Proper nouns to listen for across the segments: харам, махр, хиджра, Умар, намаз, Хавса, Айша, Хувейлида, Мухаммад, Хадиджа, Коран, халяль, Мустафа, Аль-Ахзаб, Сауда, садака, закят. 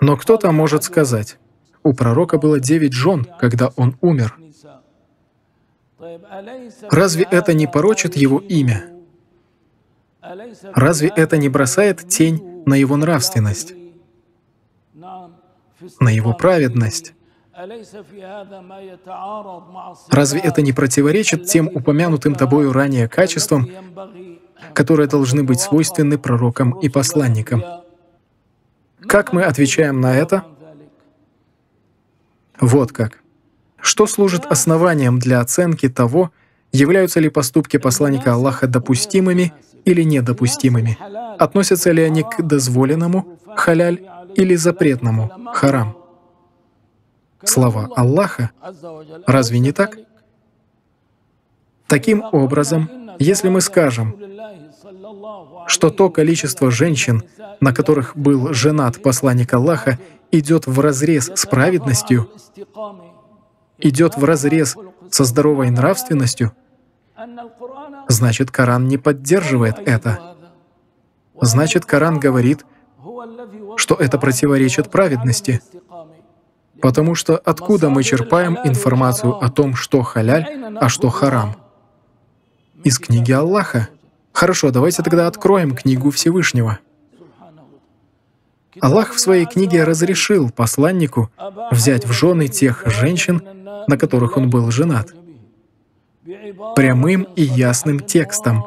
Но кто-то может сказать, у пророка было 9 жен, когда он умер. Разве это не порочит его имя? Разве это не бросает тень на его нравственность, на его праведность? Разве это не противоречит тем упомянутым тобою ранее качествам, которые должны быть свойственны пророкам и посланникам? Как мы отвечаем на это? Вот как. Что служит основанием для оценки того, являются ли поступки посланника Аллаха допустимыми или недопустимыми? Относятся ли они к дозволенному, халяль, или запретному, харам? Слова Аллаха, разве не так? Таким образом, если мы скажем, что то количество женщин, на которых был женат посланник Аллаха, идет вразрез с праведностью, идет вразрез со здоровой нравственностью, значит, Коран не поддерживает это. Значит, Коран говорит, что это противоречит праведности. Потому что откуда мы черпаем информацию о том, что халяль, а что харам? Из книги Аллаха. Хорошо, давайте тогда откроем книгу Всевышнего. Аллах в своей книге разрешил посланнику взять в жены тех женщин, на которых он был женат. Прямым и ясным текстом.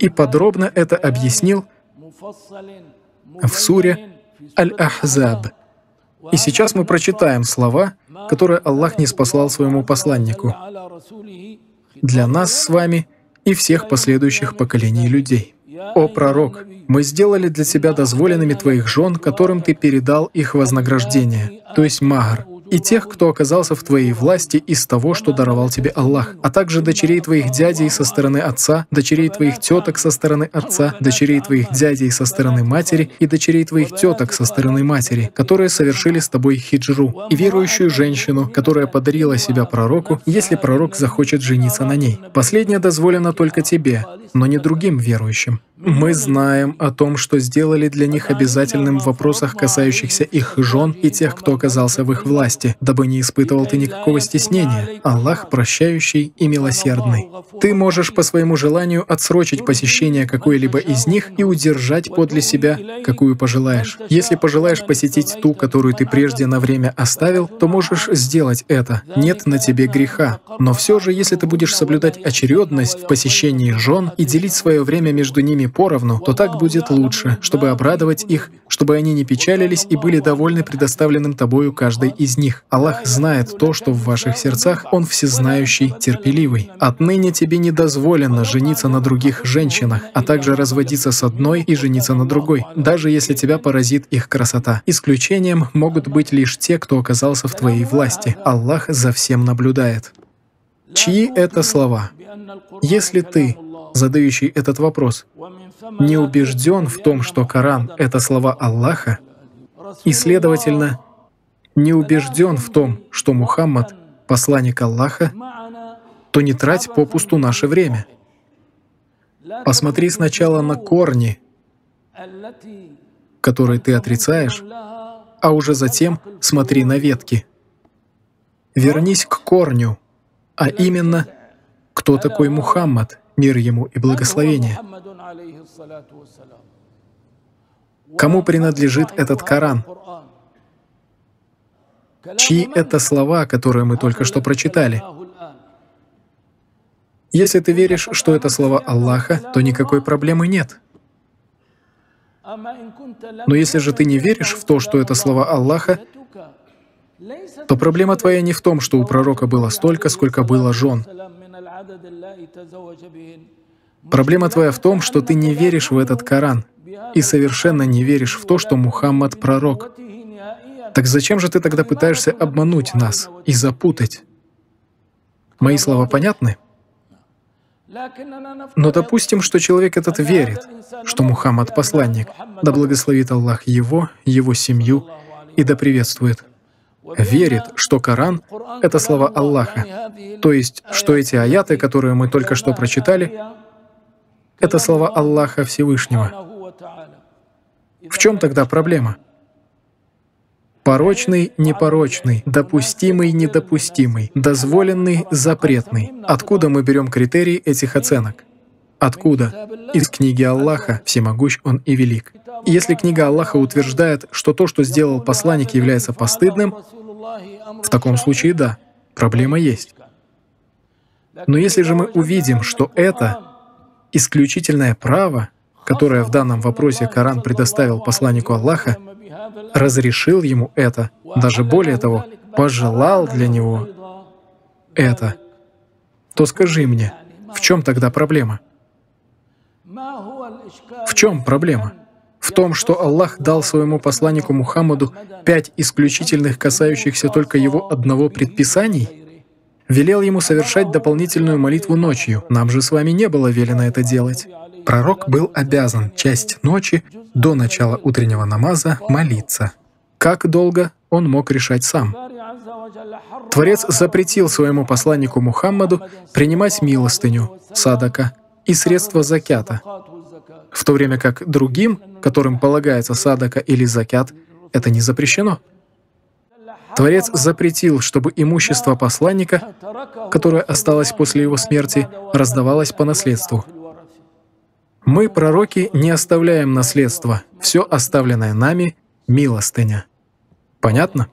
И подробно это объяснил в суре Аль-Ахзаб. И сейчас мы прочитаем слова, которые Аллах ниспослал своему посланнику для нас с вами и всех последующих поколений людей. «О пророк, мы сделали для тебя дозволенными твоих жен, которым ты передал их вознаграждение, то есть махр, и тех, кто оказался в твоей власти из того, что даровал тебе Аллах, а также дочерей твоих дядей со стороны отца, дочерей твоих теток со стороны отца, дочерей твоих дядей со стороны матери и дочерей твоих теток со стороны матери, которые совершили с тобой хиджру, и верующую женщину, которая подарила себя пророку, если пророк захочет жениться на ней. Последнее дозволено только тебе, но не другим верующим. Мы знаем о том, что сделали для них обязательным в вопросах, касающихся их жен и тех, кто оказался в их власти, дабы не испытывал ты никакого стеснения. Аллах прощающий и милосердный. Ты можешь по своему желанию отсрочить посещение какой-либо из них и удержать подле себя, какую пожелаешь. Если пожелаешь посетить ту, которую ты прежде на время оставил, то можешь сделать это. Нет на тебе греха. Но все же, если ты будешь соблюдать очередность в посещении жен и делить свое время между ними поровну, то так будет лучше, чтобы обрадовать их, чтобы они не печалились и были довольны предоставленным тобою каждой из них. Аллах знает то, что в ваших сердцах, Он всезнающий, терпеливый. Отныне тебе не дозволено жениться на других женщинах, а также разводиться с одной и жениться на другой, даже если тебя поразит их красота. Исключением могут быть лишь те, кто оказался в твоей власти. Аллах за всем наблюдает. Чьи это слова? Если ты, задающий этот вопрос, не убежден в том, что Коран — это слова Аллаха, и, следовательно, не убежден в том, что Мухаммад — посланник Аллаха, то не трать попусту наше время. Посмотри сначала на корни, которые ты отрицаешь, а уже затем смотри на ветки. Вернись к корню, а именно, кто такой Мухаммад, мир ему и благословение. Кому принадлежит этот Коран? Чьи это слова, которые мы только что прочитали? Если ты веришь, что это слова Аллаха, то никакой проблемы нет. Но если же ты не веришь в то, что это слова Аллаха, то проблема твоя не в том, что у пророка было столько, сколько было жен. Проблема твоя в том, что ты не веришь в этот Коран и совершенно не веришь в то, что Мухаммад — пророк. Так зачем же ты тогда пытаешься обмануть нас и запутать? Мои слова понятны? Но допустим, что человек этот верит, что Мухаммад — посланник, да благословит Аллах его, его семью и да приветствует. Верит, что Коран — это слова Аллаха. То есть, что эти аяты, которые мы только что прочитали, — это слова Аллаха Всевышнего. В чем тогда проблема? Порочный, непорочный, допустимый, недопустимый, дозволенный, запретный. Откуда мы берем критерии этих оценок? Откуда? Из книги Аллаха, всемогущ Он и велик. И если книга Аллаха утверждает, что то, что сделал посланник, является постыдным, в таком случае да, проблема есть. Но если же мы увидим, что это исключительное право, которое в данном вопросе Коран предоставил посланнику Аллаха, разрешил ему это, даже более того, пожелал для него это, то скажи мне, в чем тогда проблема? В чем проблема? В том, что Аллах дал своему посланнику Мухаммаду 5 исключительных, касающихся только его одного предписаний? Велел ему совершать дополнительную молитву ночью. Нам же с вами не было велено это делать. Пророк был обязан часть ночи до начала утреннего намаза молиться. Как долго, он мог решать сам. Творец запретил своему посланнику Мухаммаду принимать милостыню, садака и средства закята, в то время как другим, которым полагается садака или закят, это не запрещено. Творец запретил, чтобы имущество посланника, которое осталось после его смерти, раздавалось по наследству. Мы, пророки, не оставляем наследство. Все оставленное нами — милостыня. Понятно?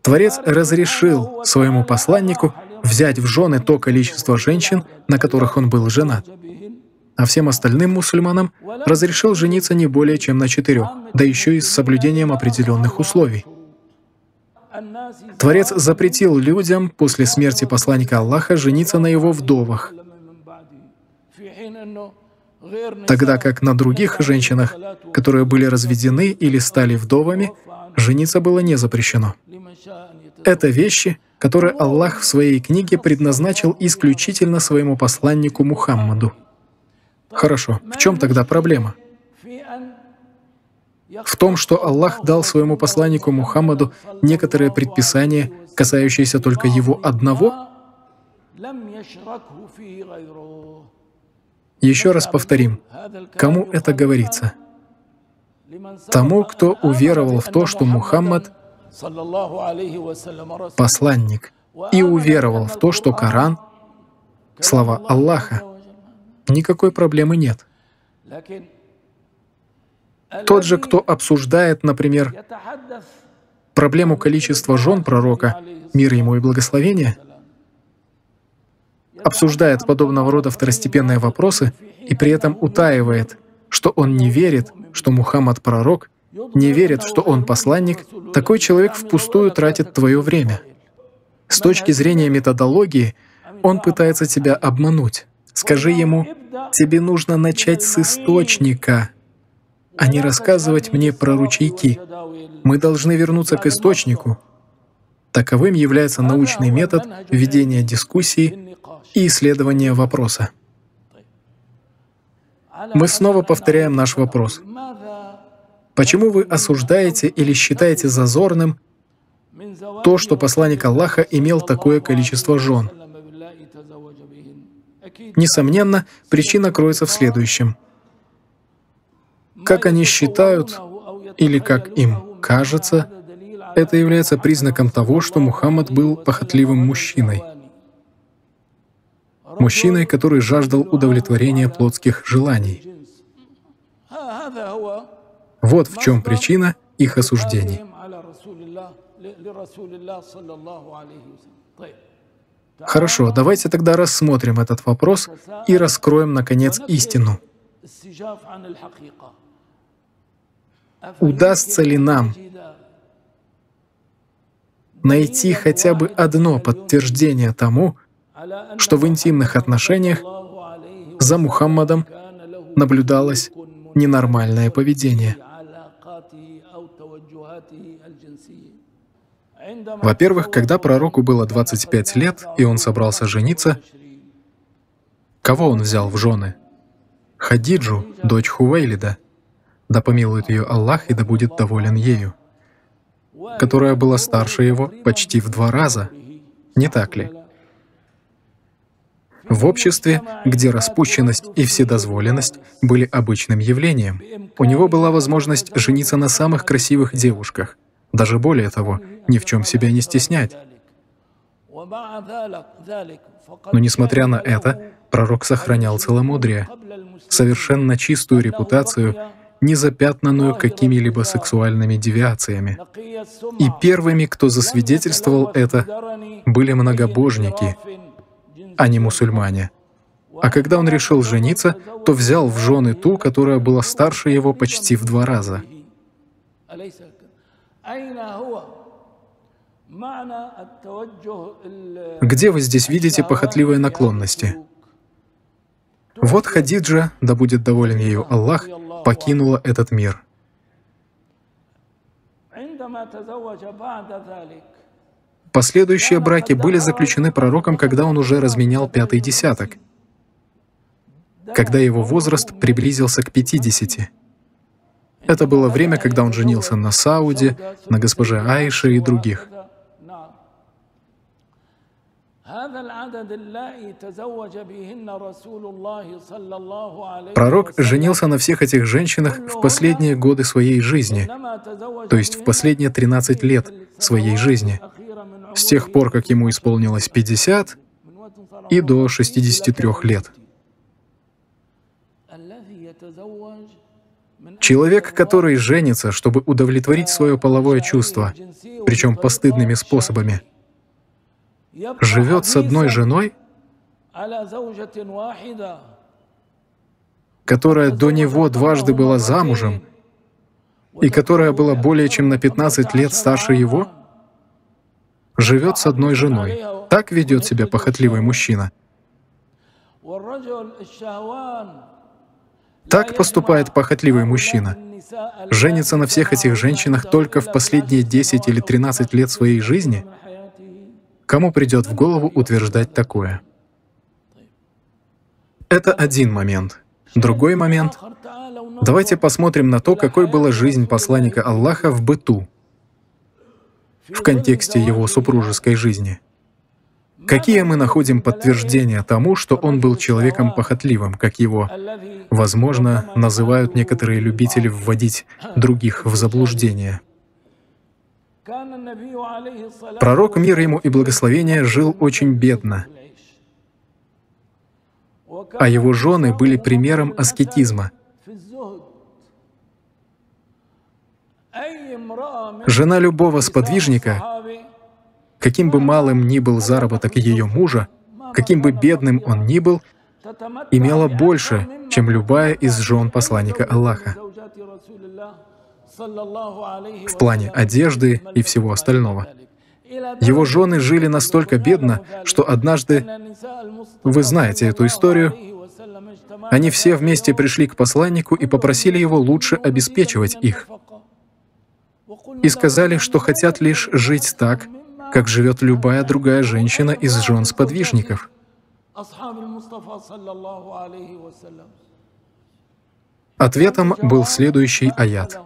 Творец разрешил своему посланнику взять в жены то количество женщин, на которых он был женат. А всем остальным мусульманам разрешил жениться не более чем на 4, да еще и с соблюдением определенных условий. Творец запретил людям после смерти посланника Аллаха жениться на его вдовах, тогда как на других женщинах, которые были разведены или стали вдовами, жениться было не запрещено. Это вещи, которые Аллах в своей книге предназначил исключительно своему посланнику Мухаммаду. Хорошо, в чем тогда проблема? В том, что Аллах дал своему посланнику Мухаммаду некоторые предписания, касающиеся только его одного? Еще раз повторим, кому это говорится? Тому, кто уверовал в то, что Мухаммад — посланник, и уверовал в то, что Коран — слова Аллаха. Никакой проблемы нет. Тот же, кто обсуждает, например, проблему количества жен пророка, мир ему и благословение, обсуждает подобного рода второстепенные вопросы и при этом утаивает, что он не верит, что Мухаммад пророк, не верит, что он посланник, такой человек впустую тратит твое время. С точки зрения методологии, он пытается тебя обмануть. Скажи ему, тебе нужно начать с источника, а не рассказывать мне про ручейки. Мы должны вернуться к источнику. Таковым является научный метод ведения дискуссии и исследования вопроса. Мы снова повторяем наш вопрос. Почему вы осуждаете или считаете зазорным то, что посланник Аллаха имел такое количество жен? Несомненно, причина кроется в следующем. Как они считают, или как им кажется, это является признаком того, что Мухаммад был похотливым мужчиной. Мужчиной, который жаждал удовлетворения плотских желаний. Вот в чем причина их осуждений. Хорошо, давайте тогда рассмотрим этот вопрос и раскроем, наконец, истину. Удастся ли нам найти хотя бы одно подтверждение тому, что в интимных отношениях за Мухаммадом наблюдалось ненормальное поведение? Во-первых, когда пророку было 25 лет, и он собрался жениться, кого он взял в жены? Хадиджу, дочь Хувейлида, да помилует ее Аллах и да будет доволен ею, которая была старше его почти в 2 раза, не так ли? в обществе, где распущенность и вседозволенность были обычным явлением. У него была возможность жениться на самых красивых девушках, даже более того, ни в чем себя не стеснять. Но несмотря на это, пророк сохранял целомудрие, совершенно чистую репутацию, не запятнанную какими-либо сексуальными девиациями. И первыми, кто засвидетельствовал это, были многобожники, а не мусульмане. А когда он решил жениться, то взял в жены ту, которая была старше его почти в 2 раза. Где вы здесь видите похотливые наклонности? Вот Хадиджа, да будет доволен ею Аллах, покинула этот мир. Последующие браки были заключены пророком, когда он уже разменял 5-й десяток, когда его возраст приблизился к 50. Это было время, когда он женился на Сауде, на госпоже Айше и других. Пророк женился на всех этих женщинах в последние годы своей жизни, то есть в последние 13 лет своей жизни, с тех пор, как ему исполнилось 50 и до 63 лет. Человек, который женится, чтобы удовлетворить свое половое чувство, причем постыдными способами, живет с одной женой, которая до него дважды была замужем и которая была более чем на 15 лет старше его, живет с одной женой. Так ведет себя похотливый мужчина. Так поступает похотливый мужчина. Женится на всех этих женщинах только в последние 10 или 13 лет своей жизни. Кому придет в голову утверждать такое? Это один момент. Другой момент. Давайте посмотрим на то, какой была жизнь посланника Аллаха в быту, в контексте его супружеской жизни. Какие мы находим подтверждения тому, что он был человеком похотливым, как его, возможно, называют некоторые любители вводить других в заблуждение? Пророк, мир ему и благословение, жил очень бедно, а его жены были примером аскетизма. Жена любого сподвижника, каким бы малым ни был заработок ее мужа, каким бы бедным он ни был, имела больше, чем любая из жен посланника Аллаха, в плане одежды и всего остального. Его жены жили настолько бедно, что однажды, вы знаете эту историю, они все вместе пришли к посланнику и попросили его лучше обеспечивать их. И сказали, что хотят лишь жить так, как живет любая другая женщина из жен сподвижников. Ответом был следующий аят.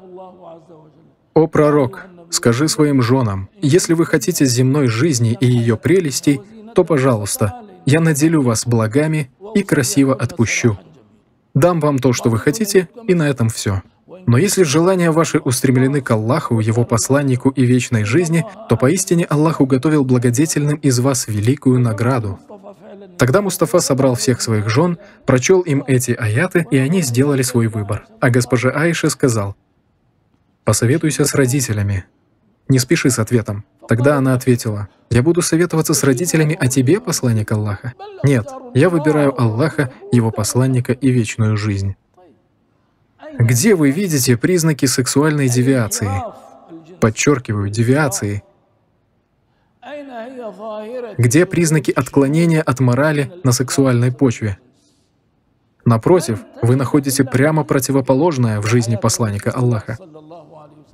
«О пророк, скажи своим женам, если вы хотите земной жизни и ее прелестей, то, пожалуйста, я наделю вас благами и красиво отпущу. Дам вам то, что вы хотите, и на этом все. Но если желания ваши устремлены к Аллаху, Его посланнику и вечной жизни, то поистине Аллах уготовил благодетельным из вас великую награду». Тогда Мустафа собрал всех своих жен, прочел им эти аяты, и они сделали свой выбор. А госпоже Айше сказал: «Посоветуйся с родителями. Не спеши с ответом». Тогда она ответила: «Я буду советоваться с родителями, а тебе, посланник Аллаха? Нет, я выбираю Аллаха, Его посланника и вечную жизнь». Где вы видите признаки сексуальной девиации? Подчеркиваю, девиации. Где признаки отклонения от морали на сексуальной почве? Напротив, вы находите прямо противоположное в жизни посланника Аллаха.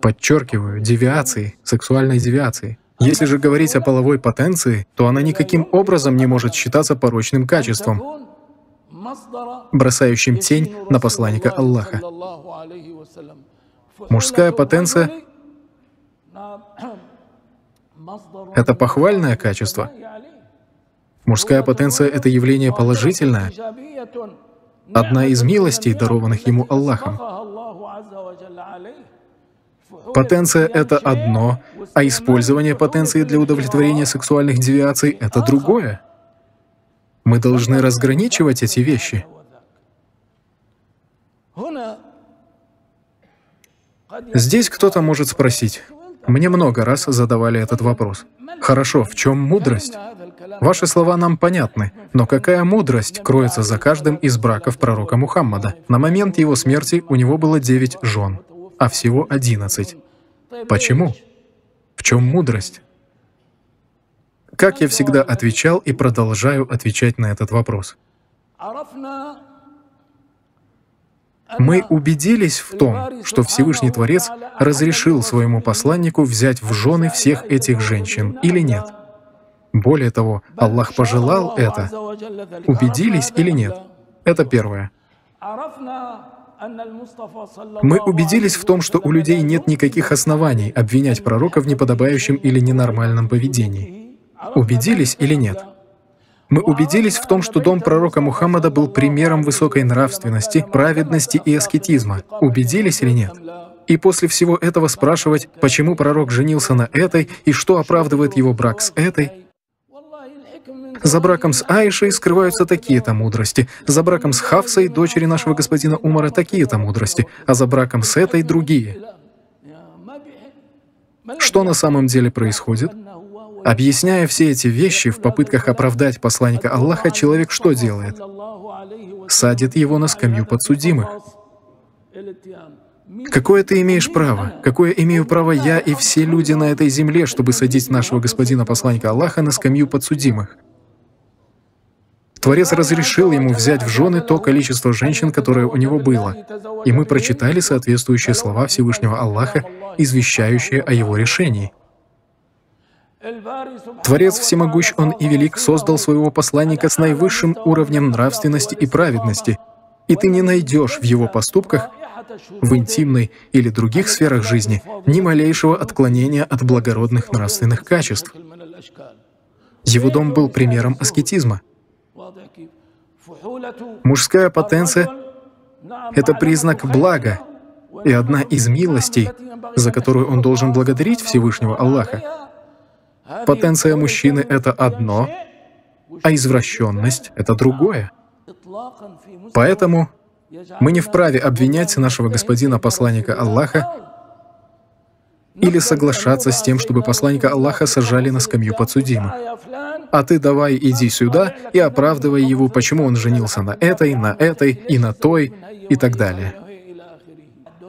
Подчеркиваю, девиации, сексуальной девиации. Если же говорить о половой потенции, то она никаким образом не может считаться порочным качеством, бросающим тень на посланника Аллаха. Мужская потенция — это похвальное качество, Мужская потенция — это явление положительное, одна из милостей, дарованных ему Аллахом. Потенция — это одно, а использование потенции для удовлетворения сексуальных девиаций — это другое. Мы должны разграничивать эти вещи. Здесь кто-то может спросить. Мне много раз задавали этот вопрос. Хорошо, в чем мудрость? Ваши слова нам понятны, но какая мудрость кроется за каждым из браков пророка Мухаммада? На момент его смерти у него было 9 жен, а всего 11. Почему? В чем мудрость? Как я всегда отвечал и продолжаю отвечать на этот вопрос. Мы убедились в том, что Всевышний Творец разрешил своему посланнику взять в жены всех этих женщин или нет. Более того, Аллах пожелал это. Убедились или нет? Это первое. Мы убедились в том, что у людей нет никаких оснований обвинять пророка в неподобающем или ненормальном поведении. Убедились или нет? Мы убедились в том, что дом пророка Мухаммада был примером высокой нравственности, праведности и аскетизма. Убедились или нет? И после всего этого спрашивать, почему пророк женился на этой и что оправдывает его брак с этой? За браком с Айшей скрываются такие-то мудрости, за браком с Хавсой, дочери нашего господина Умара, такие-то мудрости, а за браком с этой другие. Что на самом деле происходит? Объясняя все эти вещи, в попытках оправдать посланника Аллаха, человек что делает? Садит его на скамью подсудимых. Какое ты имеешь право? Какое имею право я и все люди на этой земле, чтобы садить нашего господина посланника Аллаха на скамью подсудимых? Творец разрешил ему взять в жены то количество женщин, которое у него было. И мы прочитали соответствующие слова Всевышнего Аллаха, извещающие о его решении. Творец всемогущ, Он и велик, создал своего посланника с наивысшим уровнем нравственности и праведности, и ты не найдешь в его поступках, в интимной или других сферах жизни, ни малейшего отклонения от благородных нравственных качеств. Его дом был примером аскетизма. Мужская потенция — это признак блага и одна из милостей, за которую он должен благодарить Всевышнего Аллаха. Потенция мужчины — это одно, а извращенность — это другое. Поэтому мы не вправе обвинять нашего господина посланника Аллаха или соглашаться с тем, чтобы посланника Аллаха сажали на скамью подсудимых. А ты давай иди сюда и оправдывай его, почему он женился на этой и на той и так далее.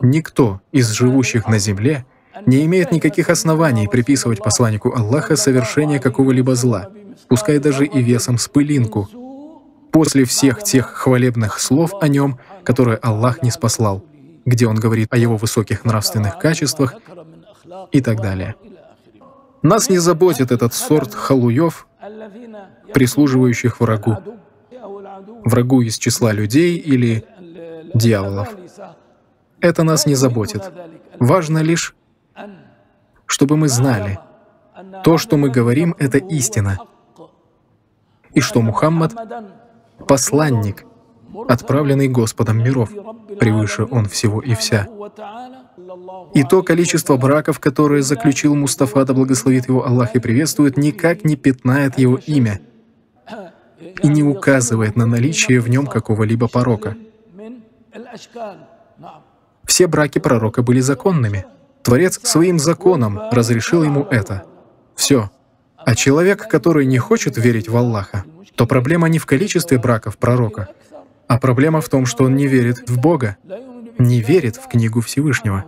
Никто из живущих на земле не имеет никаких оснований приписывать посланнику Аллаха совершение какого-либо зла, пускай даже и весом с пылинку, после всех тех хвалебных слов о нем, которые Аллах ниспослал, где он говорит о его высоких нравственных качествах и так далее. Нас не заботит этот сорт халуев, прислуживающих врагу, врагу из числа людей или дьяволов. Это нас не заботит. Важно лишь, чтобы мы знали, то, что мы говорим, — это истина, и что Мухаммад — посланник, отправленный Господом миров, превыше Он всего и вся. И то количество браков, которые заключил Мустафа, да благословит его Аллах и приветствует, никак не пятнает его имя и не указывает на наличие в нем какого-либо порока. Все браки пророка были законными. Творец своим законом разрешил ему это. Все. А человек, который не хочет верить в Аллаха, то проблема не в количестве браков пророка, а проблема в том, что он не верит в Бога, не верит в книгу Всевышнего.